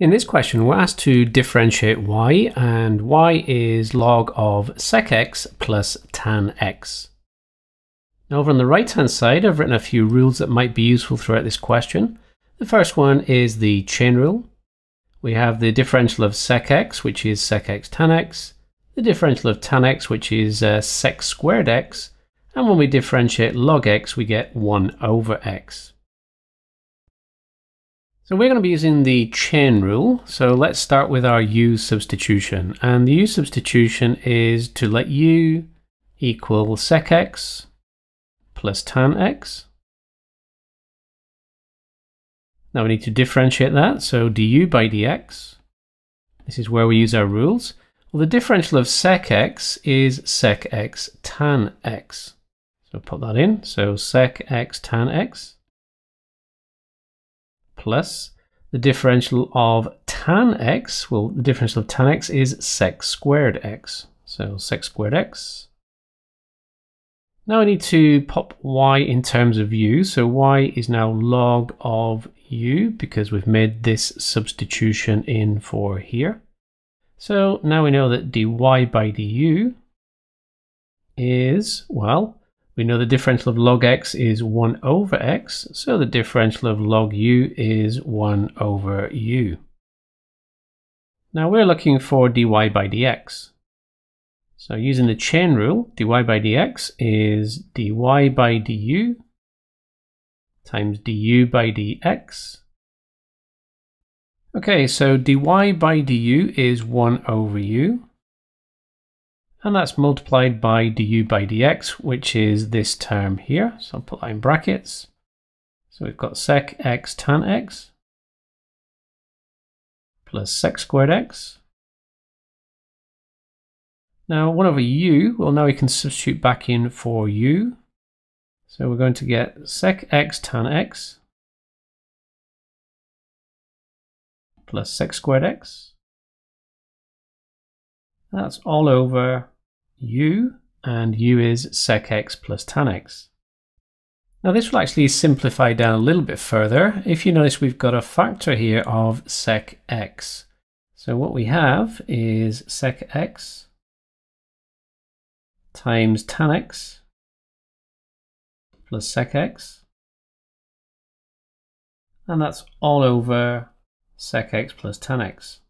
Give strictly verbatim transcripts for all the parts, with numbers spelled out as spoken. In this question, we're asked to differentiate y, and y is log of sec x plus tan x. Now over on the right-hand side, I've written a few rules that might be useful throughout this question. The first one is the chain rule. We have the differential of sec x, which is sec x tan x, the differential of tan x, which is uh, sec squared x, and when we differentiate log x, we get one over x. So we're going to be using the chain rule. So let's start with our u substitution. And the u substitution is to let u equal sec x plus tan x. Now we need to differentiate that. So du by dx. This is where we use our rules. Well, the differential of sec x is sec x tan x. So put that in. So sec x tan x plus the differential of tan x, well, the differential of tan x is sec squared x. So sec squared x. Now I need to pop y in terms of u. So y is now log of u because we've made this substitution in for here. So now we know that dy by du is, well, we know the differential of log x is one over x, so the differential of log u is one over u. Now we're looking for dy by dx. So using the chain rule, dy by dx is dy by du times du by dx. Okay, so dy by du is one over u. And that's multiplied by du by dx, which is this term here. So I'll put that in brackets. So we've got sec x tan x plus sec squared x. Now one over u, well now we can substitute back in for u. So we're going to get sec x tan x plus sec squared x. That's all over u, and u is sec x plus tan x. Now this will actually simplify down a little bit further. If you notice, we've got a factor here of sec x. So what we have is sec x times tan x plus sec x. And that's all over sec x plus tan x.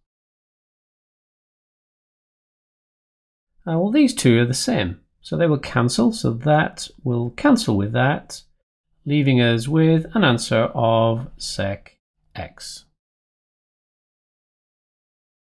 Uh, well, these two are the same, so they will cancel, so that will cancel with that, leaving us with an answer of sec x.